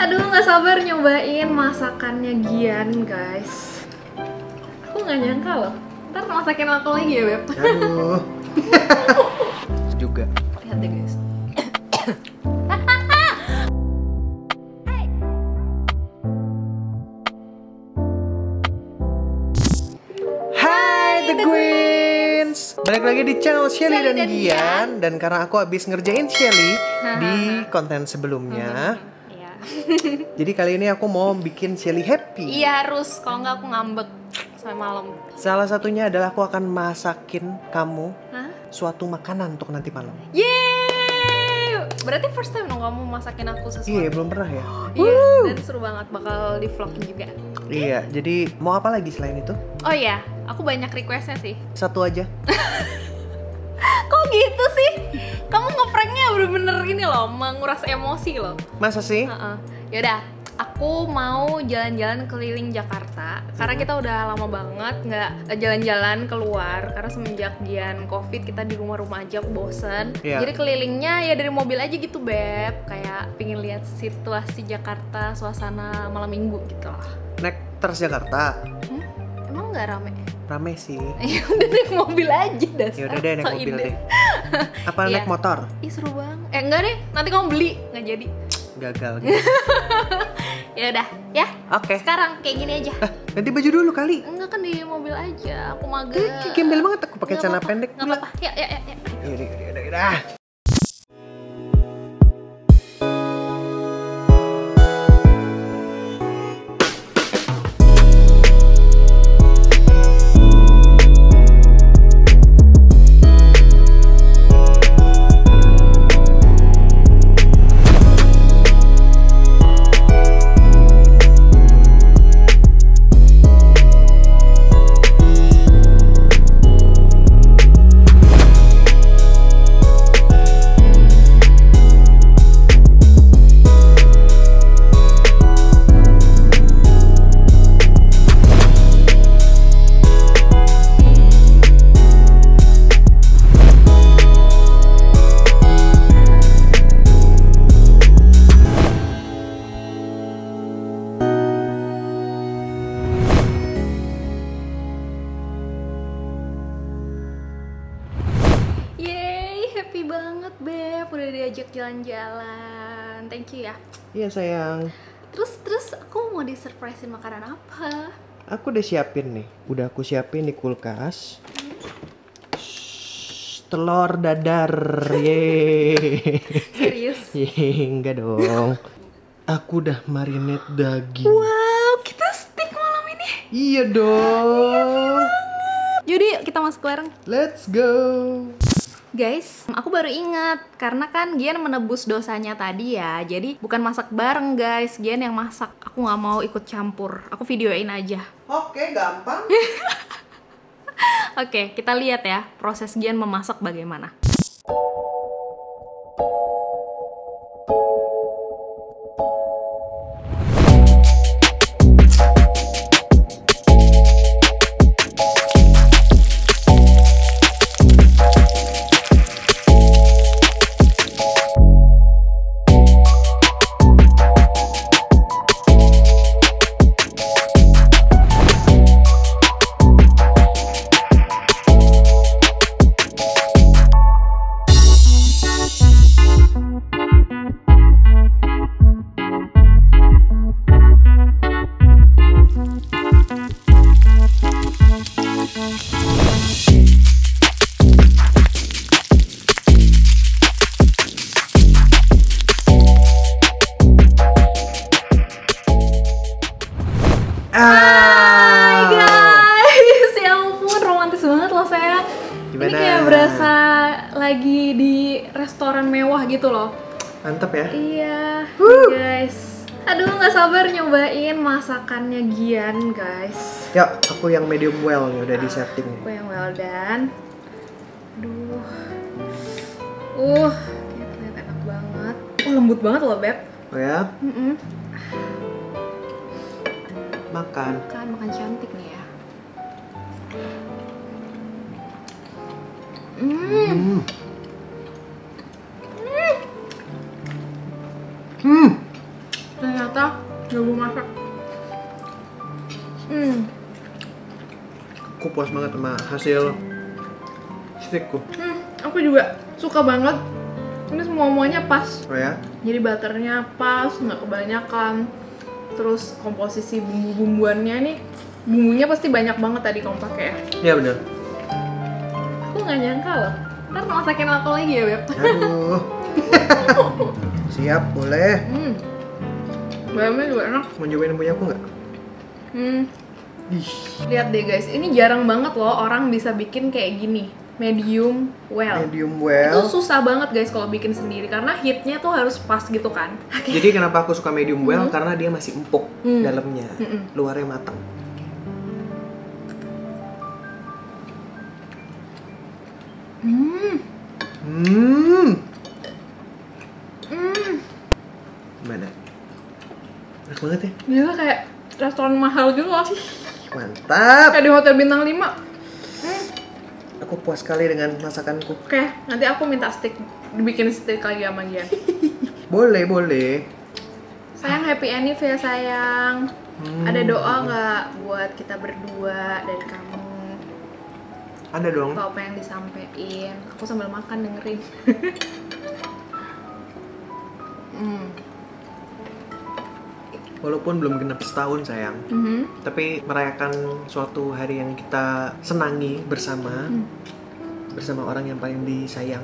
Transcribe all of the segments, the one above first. Aduh, nggak sabar nyobain masakannya Gian, guys. Aku nggak nyangka loh. Ntar masakin aku lagi ya, Beb. Aduh. Juga. Lihat deh, guys. Balik lagi di channel Shely dan Gian. Dan karena aku habis ngerjain Shely di konten sebelumnya, jadi kali ini aku mau bikin Shely happy. Iya harus, kalau nggak aku ngambek sampai malam. Salah satunya adalah aku akan masakin kamu suatu makanan untuk nanti malam. Yeay! Berarti first time dong kamu masakin aku sesuatu? Iya, belum pernah ya? Iya, dan seru banget, bakal di vlogin juga. Iya, jadi mau apa lagi selain itu? Oh iya, aku banyak requestnya sih. Satu aja. Kok gitu sih? Kamu ngepranknya bener-bener ini loh, menguras emosi loh. Masa sih? Yaudah, aku mau jalan-jalan keliling Jakarta. Karena kita udah lama banget nggak jalan-jalan keluar. Karena semenjak Gian Covid kita di rumah-rumah aja, aku bosen. Jadi kelilingnya ya dari mobil aja gitu, Beb. Kayak pingin lihat situasi Jakarta, suasana malam minggu gitu lah. Naik TransJakarta? Emang nggak rame? Rame sih. Ya udah naik mobil aja dasar. Ya udah deh naik mobil deh. Apa naik motor? Ih seru banget. Enggak deh, nanti kamu beli nggak jadi. Gagal gitu. Ya udah ya. Oke. Sekarang kayak gini aja. Nanti baju dulu kali. Enggak kan di mobil aja. Aku mager. Gembel banget aku pakai celana pendek. Enggak apa-apa. Ya ya ya. Yaudah. Jalan-jalan, thank you ya. Iya sayang. Terus aku mau disurprisein makanan apa? Aku udah siapin nih, udah aku siapin di kulkas. Shhh, telur dadar, yeay. Serius? Yeay, enggak dong. Aku udah marinate daging. Wow, kita steak malam ini. Iya dong. Jadi kita masuk ke lereng. Let's go. Guys, aku baru ingat karena kan Gian menebus dosanya tadi ya. Jadi bukan masak bareng guys, Gian yang masak. Aku nggak mau ikut campur, aku videoin aja. Oke, gampang. Oke, kita lihat ya proses Gian memasak bagaimana. Lagi di restoran mewah gitu loh. Mantap ya? Iya, guys. Aduh, nggak sabar nyobain masakannya Gian, guys. Ya, aku yang medium well nih, udah di setting. Aku yang well dan aduh. Kelihatan enak banget. Oh, lembut banget loh, Beb. Oh ya? Makan cantik nih ya. Jakarta nggak mau masak. Aku puas banget sama hasil steakku. Aku juga suka banget. Ini semua-muanya pas. Oh ya? Jadi butternya pas, nggak kebanyakan. Terus komposisi bumbu-bumbuannya nih, bumbunya pasti banyak banget tadi kamu pakai ya? Iya benar. Aku nggak nyangka loh. Ntar masakin laku lagi ya Beb? Aduh. Siap, boleh. Bayamnya juga enak. Mau nyobain punya aku nggak? Lihat deh guys, ini jarang banget loh orang bisa bikin kayak gini. Medium well. Medium well. Itu susah banget guys kalau bikin sendiri karena heatnya tuh harus pas gitu kan. Okay. Jadi kenapa aku suka medium well karena dia masih empuk dalamnya, luarnya matang. Gimana? Enak banget ya? Iya kayak restoran mahal gitu loh. Mantap. Kayak di hotel bintang 5. Aku puas sekali dengan masakanku. Oke, nanti aku minta steak, dibikin steak lagi sama Gian. Boleh, boleh. Sayang, happy anniversary ya sayang. Ada doa nggak buat kita berdua dari kamu? Ada dong. Apa yang disampaikan? Aku sambil makan dengerin. Walaupun belum genap setahun sayang, tapi merayakan suatu hari yang kita senangi bersama, bersama orang yang paling disayang,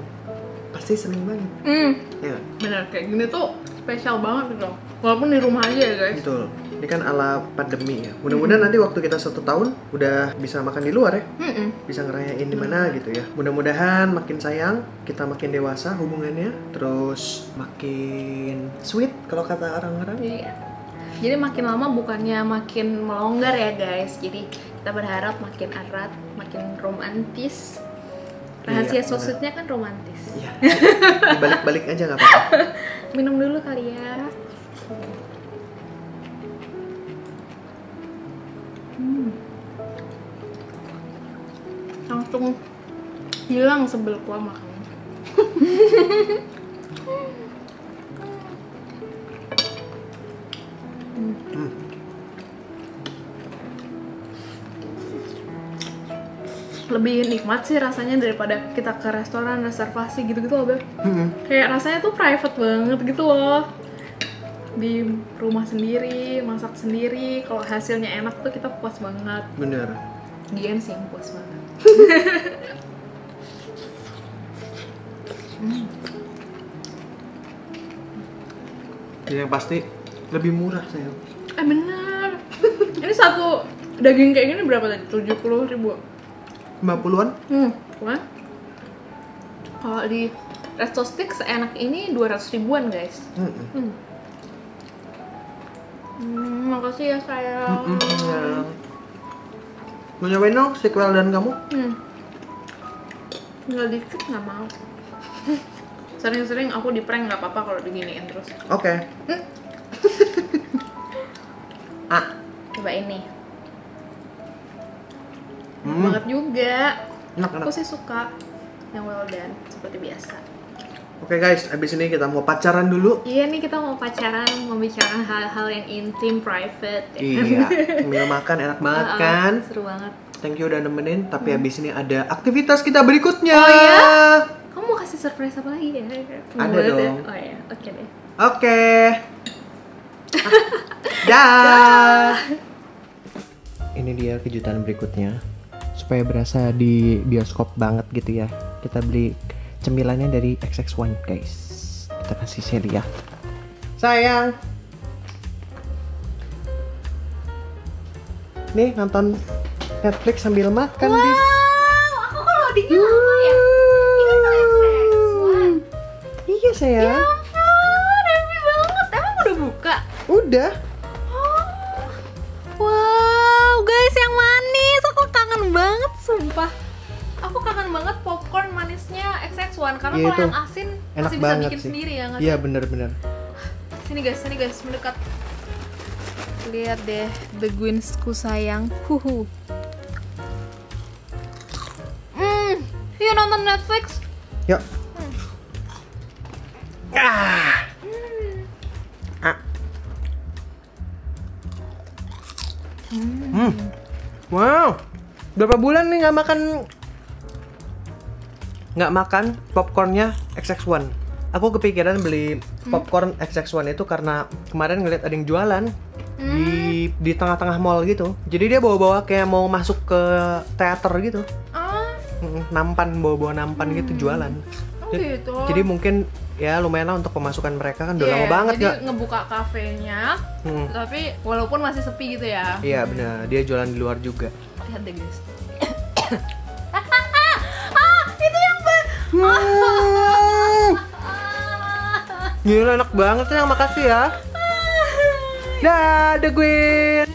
pasti seneng banget. Ya. Bener, kayak gini tuh spesial banget gitu. Walaupun di rumah aja ya guys. Betul. Ini kan ala pandemi ya. Mudah-mudahan nanti waktu kita 1 tahun udah bisa makan di luar ya, bisa ngerayain di mana gitu ya. Mudah-mudahan makin sayang, kita makin dewasa hubungannya, terus makin sweet kalau kata orang-orang. Yeah. Jadi makin lama bukannya makin melonggar ya guys. Jadi kita berharap makin erat, makin romantis. Rahasia sosutnya kan romantis. Iya. Dibalik-balik aja nggak apa-apa. Minum dulu kali ya. Langsung hilang sebel kuah makannya. Lebih nikmat sih rasanya daripada kita ke restoran, reservasi gitu-gitu loh Beb. Kayak rasanya tuh private banget gitu loh. Di rumah sendiri, masak sendiri, kalau hasilnya enak tuh kita puas banget. Bener. Gian sih yang puas banget. Yang pasti lebih murah sayang. Bener. Ini satu daging kayak gini berapa tadi? 70.000. 50-an? Wah. Kalau di resto steak seenak ini 200.000-an guys. Makasih ya sayang. Mau nyobain dong steak well dan kamu? Tinggal dikit nggak mau. Sering-sering aku di prank nggak apa-apa kalau diginiin terus. Oke. Coba ini. Banget juga. Enak. Aku sih suka yang well done seperti biasa. Oke guys, abis ini kita mau pacaran dulu. Iya nih, kita mau pacaran, membicarakan hal-hal yang intim, private. Iya. Sambil makan enak banget kan? Seru banget. Thank you udah nemenin. Tapi abis ini ada aktivitas kita berikutnya. Oh iya? Kamu mau kasih surprise apa lagi ya? Ada dong. Oh iya, oke deh. Oke. Dah. Ini dia kejutan berikutnya. Supaya berasa di bioskop banget gitu ya, kita beli cemilannya dari XXI guys. Kita kasih Shely ya sayang. Nih nonton Netflix sambil makan. Wow, aku kok loadingnya lama ya? Ini tuh XXI. Iya sayang. Ya ampun, happy banget. Emang udah buka? Udah. Banget sumpah, aku kangen banget popcorn manisnya XXI karena ya, kalau yang asin masih bisa bikin sendiri ya. Iya bener-bener. Sini guys mendekat. Lihat deh beguinsku sayang. Yuk nonton Netflix. Yuk. Wow, berapa bulan nih nggak makan popcornnya XXI. Aku kepikiran beli popcorn XXI itu karena kemarin ngeliat ada yang jualan di tengah-tengah mall gitu. Jadi dia bawa-bawa kayak mau masuk ke teater gitu. Nampan, bawa-bawa nampan gitu jualan. Gitu. Jadi mungkin ya lumayan lah untuk pemasukan mereka kan, udah lama banget jadi ngebuka kafenya, tapi walaupun masih sepi gitu ya. Iya benar, dia jualan di luar juga. Lihat deh guys. Itu yang gila, enak banget. Yang makasih ya. Dadah, gue.